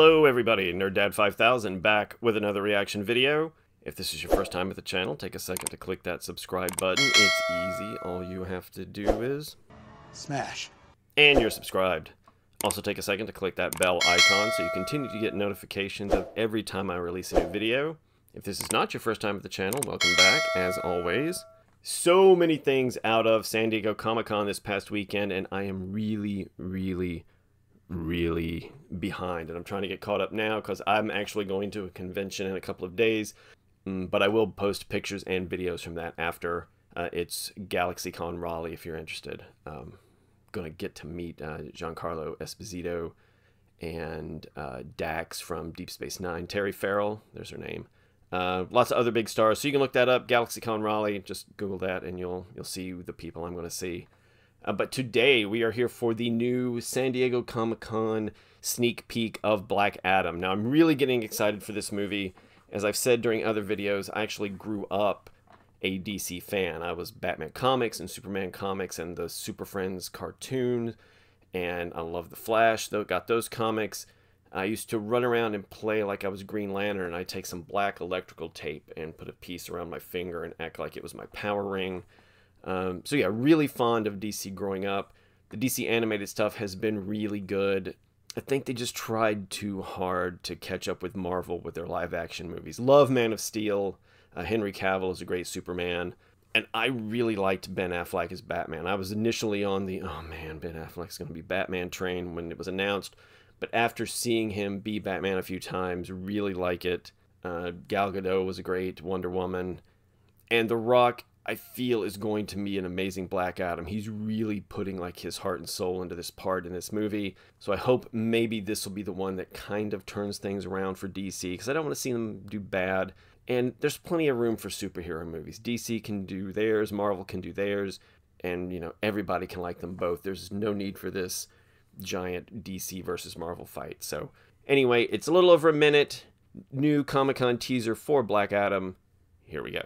Hello everybody, NerdDad5000 back with another reaction video. If this is your first time at the channel, take a second to click that subscribe button. It's easy, all you have to do is... smash. And you're subscribed. Also take a second to click that bell icon so you continue to get notifications of every time I release a new video. If this is not your first time at the channel, welcome back, as always. So many things out of San Diego Comic-Con this past weekend, and I am really behind, and I'm trying to get caught up now because I'm actually going to a convention in a couple of days, but I will post pictures and videos from that after. It's GalaxyCon Raleigh if you're interested. Gonna get to meet Giancarlo Esposito and Dax from Deep Space Nine. Terry Farrell, there's her name. Lots of other big stars, so you can look that up. GalaxyCon Raleigh, just Google that and you'll see the people I'm gonna see. But today, we are here for the new San Diego Comic-Con sneak peek of Black Adam. Now, I'm really getting excited for this movie. As I've said during other videos, I actually grew up a DC fan. I was Batman Comics and Superman Comics and the Super Friends cartoon. And I love The Flash, though, got those comics. I used to run around and play like I was Green Lantern, and I'd take some black electrical tape and put a piece around my finger and act like it was my power ring. So yeah, really fond of DC growing up. The DC animated stuff has been really good. I think they just tried too hard to catch up with Marvel with their live action movies. Love Man of Steel. Henry Cavill is a great Superman. And I really liked Ben Affleck as Batman. I was initially on the, oh man, Ben Affleck's going to be Batman train when it was announced. But after seeing him be Batman a few times, really like it. Gal Gadot was a great Wonder Woman. And The Rock, I feel, is going to be an amazing Black Adam. He's really putting like his heart and soul into this part in this movie. So I hope maybe this will be the one that kind of turns things around for DC, because I don't want to see them do bad. And there's plenty of room for superhero movies. DC can do theirs, Marvel can do theirs, and you know, everybody can like them both. There's no need for this giant DC versus Marvel fight. So anyway, it's a little over a minute. New Comic-Con teaser for Black Adam. Here we go.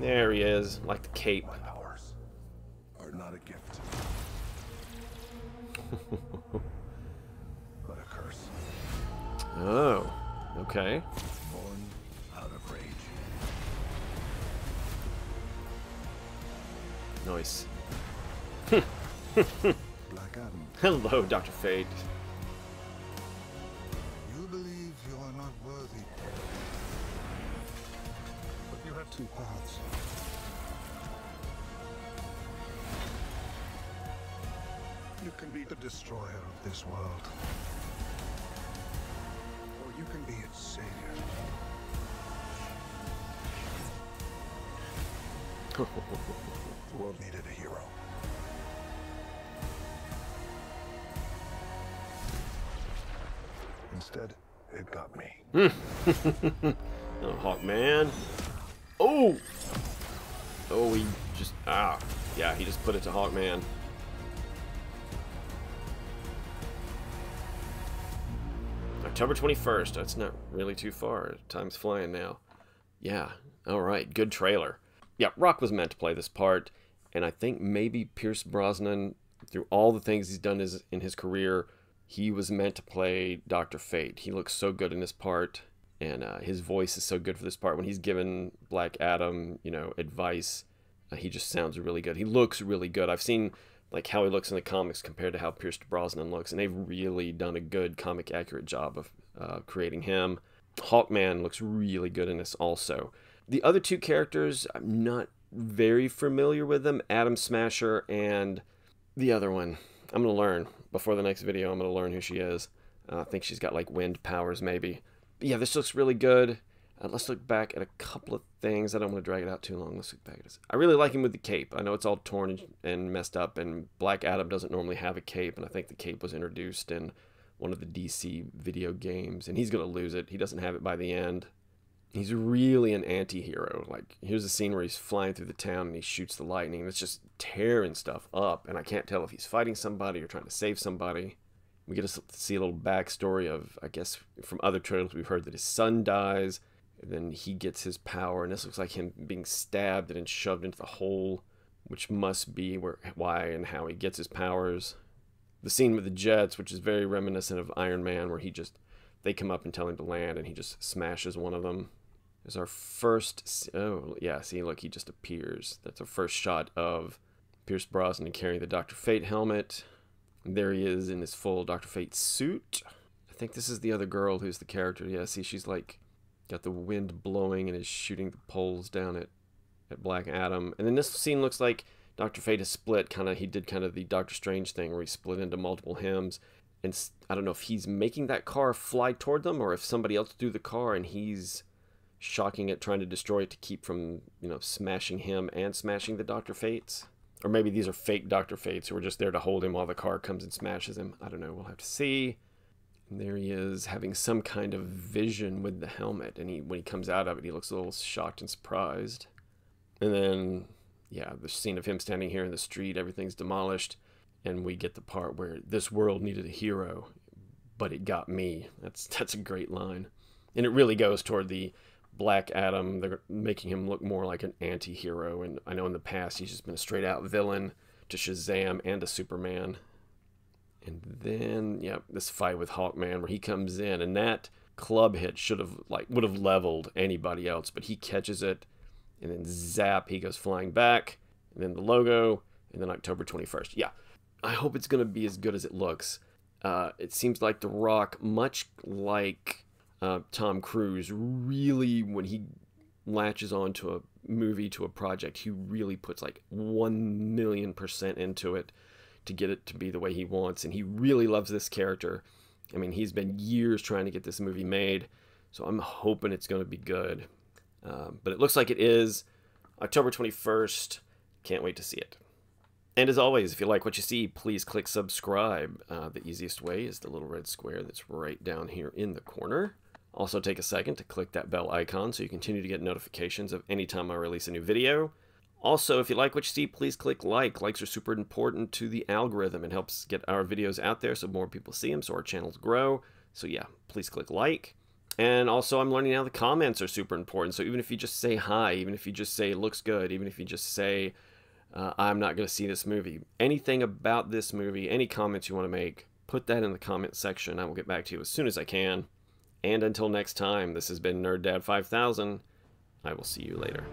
There he is, like the cape. My powers are not a gift, but a curse. Oh, okay. Born out of rage. Nice. Black Adam. Hello, Doctor Fate. You believe you are not worthy. Two paths. You can be the destroyer of this world, or you can be its savior. The world needed a hero. Instead, it got me. Oh, Hawkman. Oh! Oh, he just... ah. Yeah, he just put it to Hawkman. October 21st. That's not really too far. Time's flying now. Yeah. All right. Good trailer. Yeah, Rock was meant to play this part. And I think maybe Pierce Brosnan, through all the things he's done in his career, he was meant to play Dr. Fate. He looks so good in this part. And his voice is so good for this part. When he's given Black Adam, you know, advice, he just sounds really good. He looks really good. I've seen, like, how he looks in the comics compared to how Pierce Brosnan looks. And they've really done a good comic accurate job of creating him. Hawkman looks really good in this also. The other two characters, I'm not very familiar with them. Adam Smasher and the other one. I'm going to learn. Before the next video, I'm going to learn who she is. I think she's got, like, wind powers maybe. But yeah, this looks really good. Let's look back at a couple of things. I don't want to drag it out too long. Let's look back at this. I really like him with the cape. I know it's all torn and messed up, and Black Adam doesn't normally have a cape, and I think the cape was introduced in one of the DC video games, and he's going to lose it. He doesn't have it by the end. He's really an anti-hero. Like, here's a scene where he's flying through the town, and he shoots the lightning, and it's just tearing stuff up, and I can't tell if he's fighting somebody or trying to save somebody. We get to see a little backstory of, I guess, from other trailers we've heard that his son dies. And then he gets his power, and this looks like him being stabbed and then shoved into the hole, which must be where, why and how he gets his powers. The scene with the jets, which is very reminiscent of Iron Man, where he just, they come up and tell him to land, and he just smashes one of them. Is our first, oh yeah, see, look, he just appears. That's our first shot of Pierce Brosnan carrying the Doctor Fate helmet. And there he is in his full Doctor Fate suit. I think this is the other girl who's the character. Yeah, see, she's like, got the wind blowing and is shooting the poles down at Black Adam. And then this scene looks like Dr. Fate is split, kind of, he did kind of the Doctor Strange thing where he split into multiple hymns. And I don't know if he's making that car fly toward them or if somebody else threw the car and he's shocking it, trying to destroy it to keep from, you know, smashing him and smashing the Dr. Fates. Or maybe these are fake Dr. Fates who are just there to hold him while the car comes and smashes him. I don't know, we'll have to see. And there he is having some kind of vision with the helmet. And he, when he comes out of it, he looks a little shocked and surprised. And then, yeah, the scene of him standing here in the street, everything's demolished, and we get the part where this world needed a hero, but it got me. That's a great line. And it really goes toward the Black Adam. They're making him look more like an anti-hero, and I know in the past he's just been a straight-out villain to Shazam and to Superman. And then, yeah, this fight with Hawkman where he comes in, and that club hit should have, like, would have leveled anybody else, but he catches it. And then zap, he goes flying back. And then the logo. And then October 21st. Yeah. I hope it's going to be as good as it looks. It seems like The Rock, much like Tom Cruise, really, when he latches on to a movie, to a project, he really puts like 1,000,000% into it to get it to be the way he wants. And he really loves this character. I mean, he's been years trying to get this movie made. So I'm hoping it's going to be good. But it looks like it is. October 21st. Can't wait to see it. And as always, if you like what you see, please click subscribe. The easiest way is the little red square that's right down here in the corner. Also take a second to click that bell icon so you continue to get notifications of any time I release a new video. Also, if you like what you see, please click like. Likes are super important to the algorithm. It helps get our videos out there so more people see them, so our channels grow. So yeah, please click like. And also, I'm learning now the comments are super important. So even if you just say hi, even if you just say looks good, even if you just say I'm not going to see this movie, anything about this movie, any comments you want to make, put that in the comment section. I will get back to you as soon as I can. And until next time, this has been NerdDad5000. I will see you later.